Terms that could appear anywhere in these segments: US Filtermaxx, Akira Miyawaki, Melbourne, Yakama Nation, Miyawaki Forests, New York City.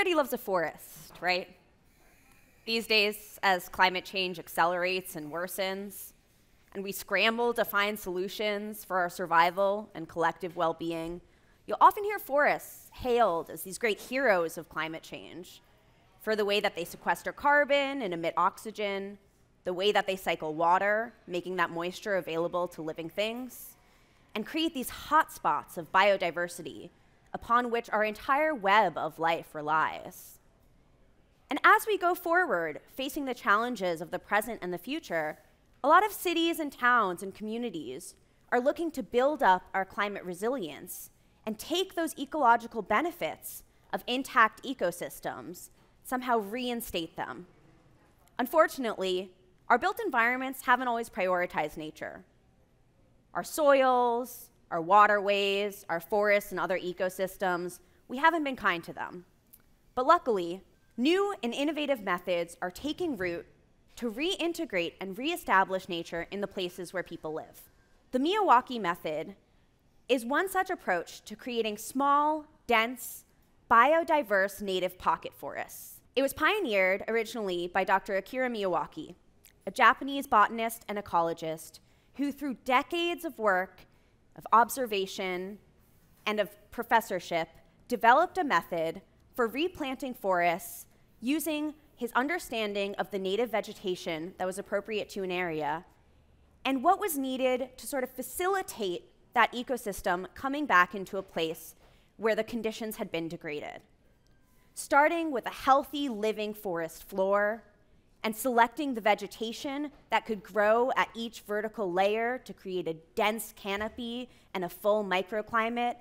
everybody loves a forest, right? These days, as climate change accelerates and worsens, and we scramble to find solutions for our survival and collective well-being, you'll often hear forests hailed as these great heroes of climate change for the way that they sequester carbon and emit oxygen, the way that they cycle water, making that moisture available to living things, and create these hotspots of biodiversity upon which our entire web of life relies. And as we go forward, facing the challenges of the present and the future, a lot of cities and towns and communities are looking to build up our climate resilience and take those ecological benefits of intact ecosystems, somehow reinstate them. Unfortunately, our built environments haven't always prioritized nature. Our soils, our waterways, our forests, and other ecosystems, we haven't been kind to them. But luckily, new and innovative methods are taking root to reintegrate and reestablish nature in the places where people live. The Miyawaki method is one such approach to creating small, dense, biodiverse native pocket forests. It was pioneered originally by Dr. Akira Miyawaki, a Japanese botanist and ecologist who, through decades of work, of observation, and of professorship, developed a method for replanting forests using his understanding of the native vegetation that was appropriate to an area and what was needed to sort of facilitate that ecosystem coming back into a place where the conditions had been degraded. Starting with a healthy living forest floor and selecting the vegetation that could grow at each vertical layer to create a dense canopy and a full microclimate,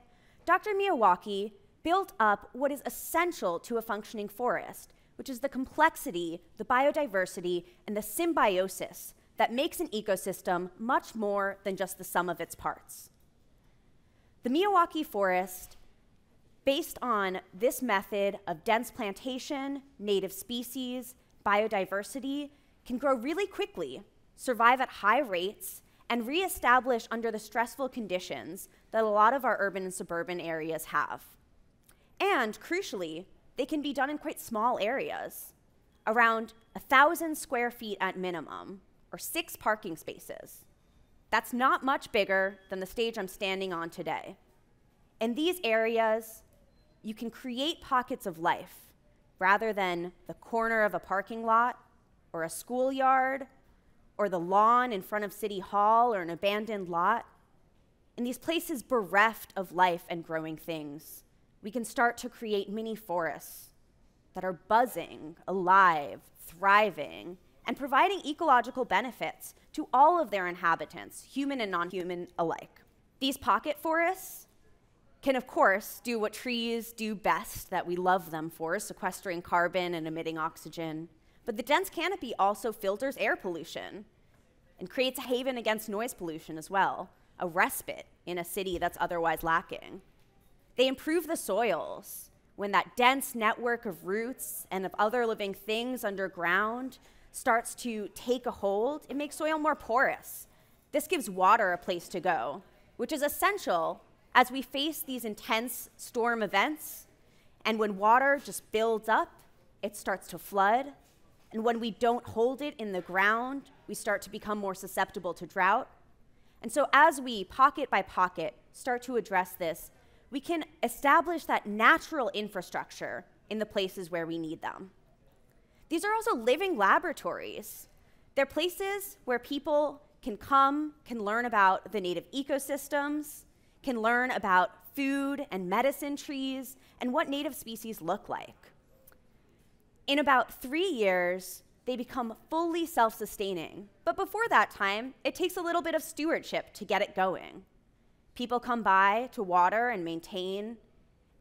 Dr. Miyawaki built up what is essential to a functioning forest, which is the complexity, the biodiversity, and the symbiosis that makes an ecosystem much more than just the sum of its parts. The Miyawaki Forest, based on this method of dense plantation, native species, biodiversity, can grow really quickly, survive at high rates, and reestablish under the stressful conditions that a lot of our urban and suburban areas have. And crucially, they can be done in quite small areas, around 1,000 square feet at minimum, or 6 parking spaces. That's not much bigger than the stage I'm standing on today. In these areas, you can create pockets of life rather than the corner of a parking lot or a schoolyard or the lawn in front of City Hall or an abandoned lot. In these places bereft of life and growing things, we can start to create mini forests that are buzzing, alive, thriving, and providing ecological benefits to all of their inhabitants, human and non-human alike. These pocket forests can, of course, do what trees do best that we love them for, sequestering carbon and emitting oxygen. But the dense canopy also filters air pollution and creates a haven against noise pollution as well, a respite in a city that's otherwise lacking. They improve the soils when that dense network of roots and of other living things underground starts to take a hold, it makes soil more porous. This gives water a place to go, which is essential as we face these intense storm events. And when water just builds up, it starts to flood. And when we don't hold it in the ground, we start to become more susceptible to drought. And so as we, pocket by pocket, start to address this, we can establish that natural infrastructure in the places where we need them. These are also living laboratories. They're places where people can come, can learn about the native ecosystems, can learn about food and medicine trees, and what native species look like. In about 3 years, they become fully self-sustaining. But before that time, it takes a little bit of stewardship to get it going. People come by to water and maintain.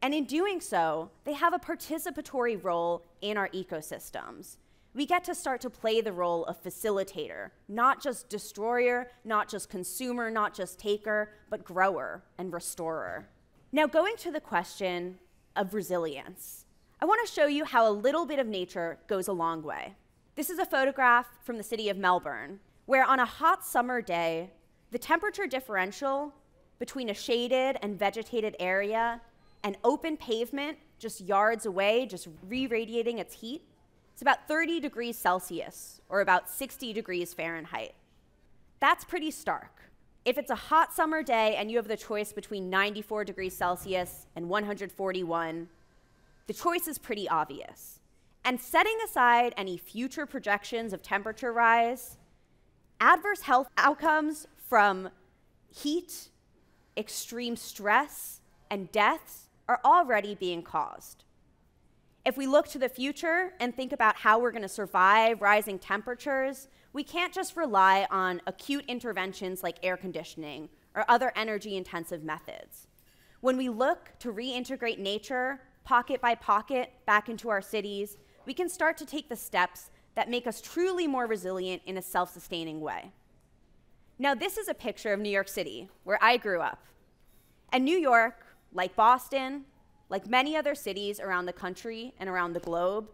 And in doing so, they have a participatory role in our ecosystems. We get to start to play the role of facilitator, not just destroyer, not just consumer, not just taker, but grower and restorer. Now, going to the question of resilience, I want to show you how a little bit of nature goes a long way. This is a photograph from the city of Melbourne, where on a hot summer day, the temperature differential between a shaded and vegetated area and open pavement just yards away, just re-radiating its heat. It's about 30 degrees Celsius, or about 60 degrees Fahrenheit. That's pretty stark. If it's a hot summer day and you have the choice between 94 degrees Celsius and 141, the choice is pretty obvious. And setting aside any future projections of temperature rise, adverse health outcomes from heat, extreme stress, and deaths are already being caused. If we look to the future and think about how we're going to survive rising temperatures, we can't just rely on acute interventions like air conditioning or other energy-intensive methods. When we look to reintegrate nature, pocket by pocket, back into our cities, we can start to take the steps that make us truly more resilient in a self-sustaining way. Now, this is a picture of New York City, where I grew up. And New York, like Boston, like many other cities around the country and around the globe,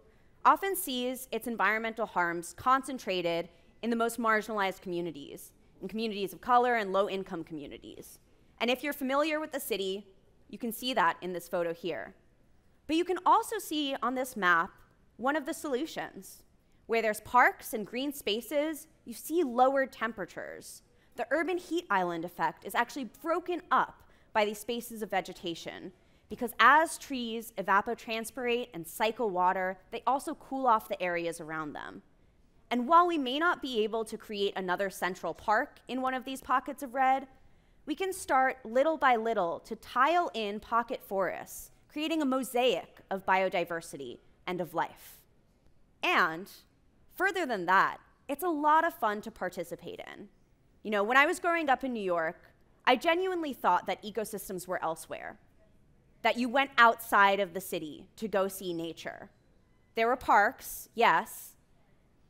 often sees its environmental harms concentrated in the most marginalized communities, in communities of color and low-income communities. And if you're familiar with the city, you can see that in this photo here. But you can also see on this map one of the solutions. Where there's parks and green spaces, you see lower temperatures. The urban heat island effect is actually broken up by these spaces of vegetation, because as trees evapotranspirate and cycle water, they also cool off the areas around them. And while we may not be able to create another central park in one of these pockets of red, we can start little by little to tile in pocket forests, creating a mosaic of biodiversity and of life. And further than that, it's a lot of fun to participate in. You know, when I was growing up in New York, I genuinely thought that ecosystems were elsewhere, that you went outside of the city to go see nature. There were parks, yes,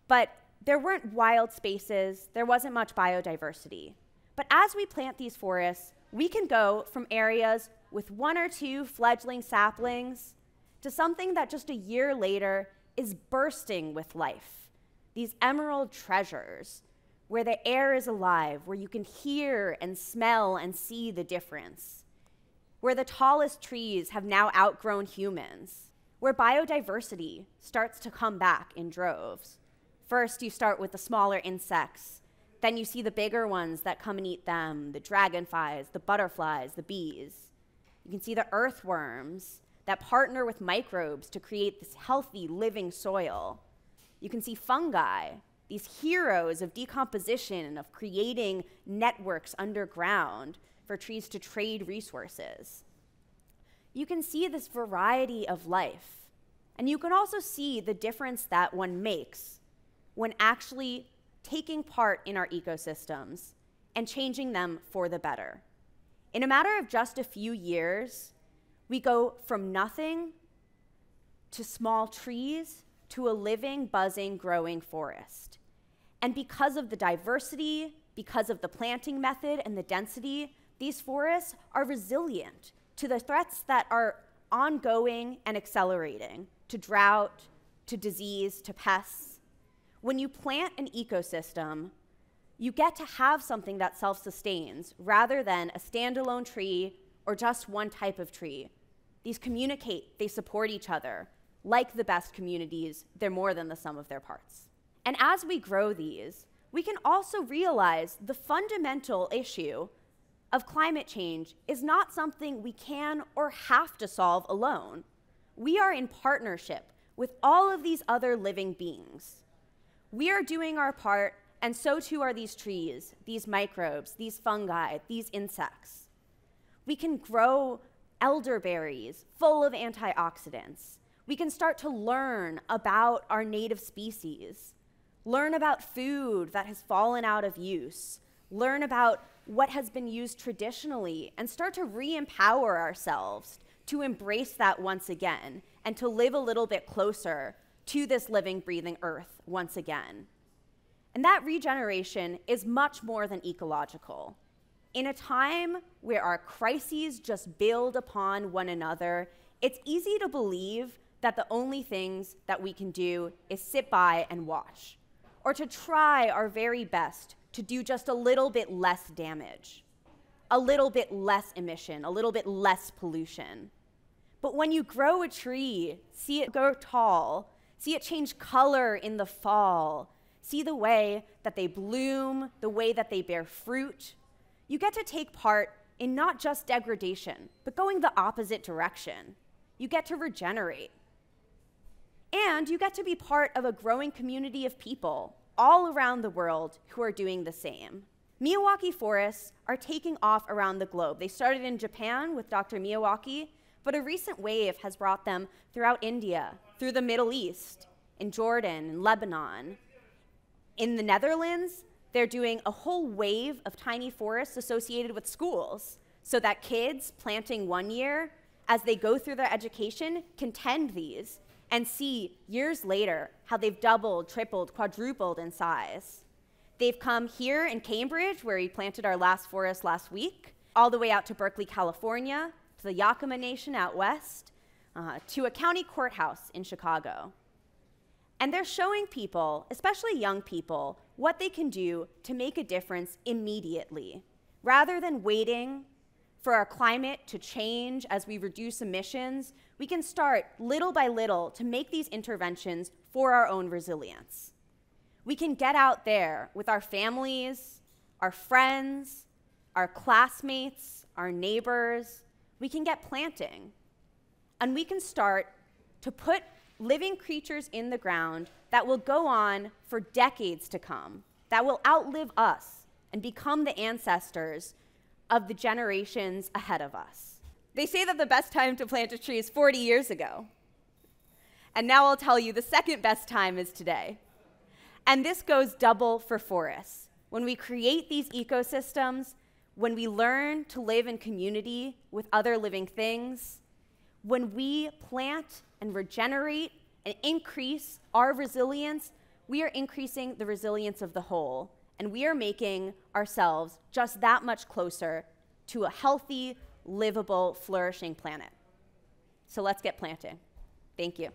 but there weren't wild spaces, there wasn't much biodiversity. But as we plant these forests, we can go from areas with one or two fledgling saplings to something that just a year later is bursting with life. These emerald treasures, where the air is alive, where you can hear and smell and see the difference, where the tallest trees have now outgrown humans, where biodiversity starts to come back in droves. First, you start with the smaller insects. Then you see the bigger ones that come and eat them, the dragonflies, the butterflies, the bees. You can see the earthworms that partner with microbes to create this healthy, living soil. You can see fungi, these heroes of decomposition and of creating networks underground for trees to trade resources. You can see this variety of life. And you can also see the difference that one makes when actually taking part in our ecosystems and changing them for the better. In a matter of just a few years, we go from nothing to small trees to a living, buzzing, growing forest. And because of the diversity, because of the planting method and the density, these forests are resilient to the threats that are ongoing and accelerating, to drought, to disease, to pests. When you plant an ecosystem, you get to have something that self-sustains rather than a standalone tree or just one type of tree. These communicate, they support each other. Like the best communities, they're more than the sum of their parts. And as we grow these, we can also realize the fundamental issue of climate change is not something we can or have to solve alone. We are in partnership with all of these other living beings. We are doing our part, and so too are these trees, these microbes, these fungi, these insects. We can grow elderberries full of antioxidants. We can start to learn about our native species, learn about food that has fallen out of use, learn about what has been used traditionally, and start to re-empower ourselves to embrace that once again and to live a little bit closer to this living, breathing earth once again. And that regeneration is much more than ecological. In a time where our crises just build upon one another, it's easy to believe that the only things that we can do is sit by and watch, or to try our very best to do just a little bit less damage, a little bit less emission, a little bit less pollution. But when you grow a tree, see it grow tall, see it change color in the fall, see the way that they bloom, the way that they bear fruit, you get to take part in not just degradation, but going the opposite direction. You get to regenerate. And you get to be part of a growing community of people all around the world who are doing the same. Miyawaki forests are taking off around the globe. They started in Japan with Dr. Miyawaki, but a recent wave has brought them throughout India, through the Middle East, in Jordan, in Lebanon. In the Netherlands, they're doing a whole wave of tiny forests associated with schools so that kids planting one year, as they go through their education, can tend these and see years later how they've doubled, tripled, quadrupled in size. They've come here in Cambridge, where we planted our last forest last week, all the way out to Berkeley, California, to the Yakama Nation out west, to a county courthouse in Chicago. And they're showing people, especially young people, what they can do to make a difference immediately, rather than waiting for our climate to change as we reduce emissions. We can start little by little to make these interventions for our own resilience. We can get out there with our families, our friends, our classmates, our neighbors. We can get planting. And we can start to put living creatures in the ground that will go on for decades to come, that will outlive us and become the ancestors of the generations ahead of us. They say that the best time to plant a tree is 40 years ago. And now I'll tell you the second best time is today. And this goes double for forests. When we create these ecosystems, when we learn to live in community with other living things, when we plant and regenerate and increase our resilience, we are increasing the resilience of the whole. And we are making ourselves just that much closer to a healthy, livable, flourishing planet. So let's get planting. Thank you.